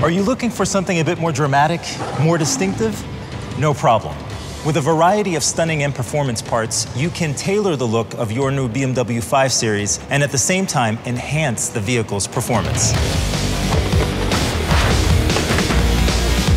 Are you looking for something a bit more dramatic, more distinctive? No problem. With a variety of stunning M Performance parts, you can tailor the look of your new BMW 5 Series and at the same time enhance the vehicle's performance.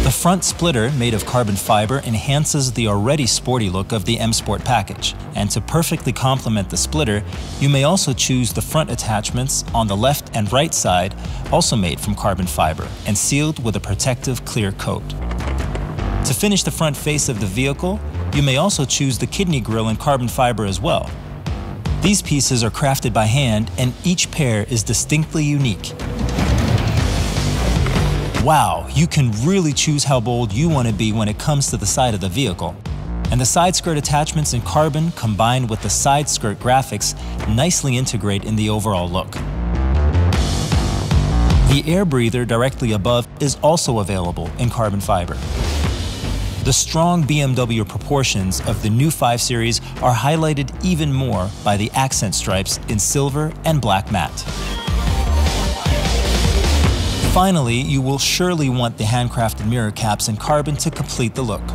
The front splitter, made of carbon fiber, enhances the already sporty look of the M Sport package. And to perfectly complement the splitter, you may also choose the front attachments on the left and right side, also made from carbon fiber and sealed with a protective clear coat. To finish the front face of the vehicle, you may also choose the kidney grille in carbon fiber as well. These pieces are crafted by hand and each pair is distinctly unique. Wow, you can really choose how bold you want to be when it comes to the side of the vehicle. And the side skirt attachments in carbon combined with the side skirt graphics nicely integrate in the overall look. The air breather directly above is also available in carbon fiber. The strong BMW proportions of the new 5 Series are highlighted even more by the accent stripes in silver and black matte. Finally, you will surely want the handcrafted mirror caps in carbon to complete the look.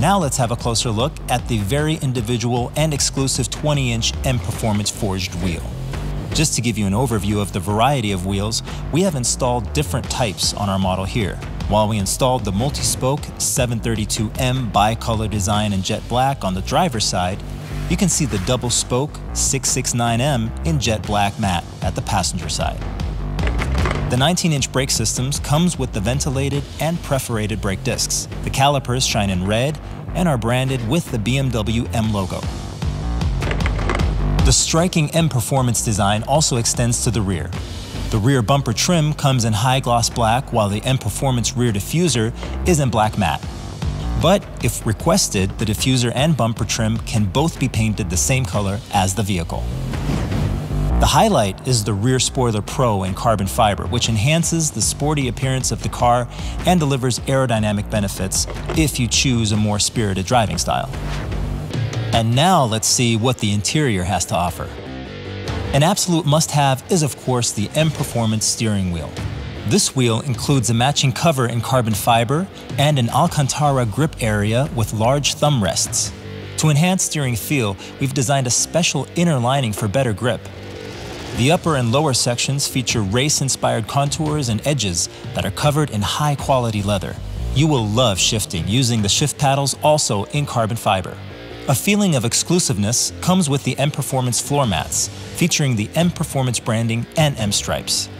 Now let's have a closer look at the very individual and exclusive 20-inch M Performance forged wheel. Just to give you an overview of the variety of wheels, we have installed different types on our model here. While we installed the multi-spoke 732M bi-color design in jet black on the driver's side, you can see the double-spoke 669M in jet black matte at the passenger side. The 19-inch brake systems comes with the ventilated and perforated brake discs. The calipers shine in red and are branded with the BMW M logo. The striking M Performance design also extends to the rear. The rear bumper trim comes in high gloss black, while the M Performance rear diffuser is in black matte. But if requested, the diffuser and bumper trim can both be painted the same color as the vehicle. The highlight is the rear spoiler pro in carbon fiber, which enhances the sporty appearance of the car and delivers aerodynamic benefits if you choose a more spirited driving style. And now let's see what the interior has to offer. An absolute must-have is, of course, the M Performance steering wheel. This wheel includes a matching cover in carbon fiber and an Alcantara grip area with large thumb rests. To enhance steering feel, we've designed a special inner lining for better grip. The upper and lower sections feature race-inspired contours and edges that are covered in high-quality leather. You will love shifting using the shift paddles, also in carbon fiber. A feeling of exclusiveness comes with the M Performance floor mats, featuring the M Performance branding and M stripes.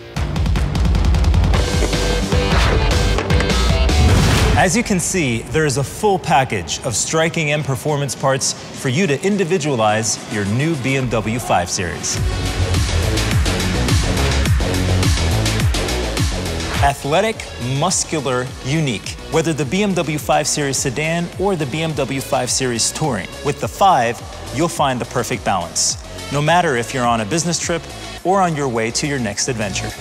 As you can see, there is a full package of striking M Performance parts for you to individualize your new BMW 5 Series. Athletic, muscular, unique. Whether the BMW 5 Series Sedan or the BMW 5 Series Touring, with the 5, you'll find the perfect balance, no matter if you're on a business trip or on your way to your next adventure.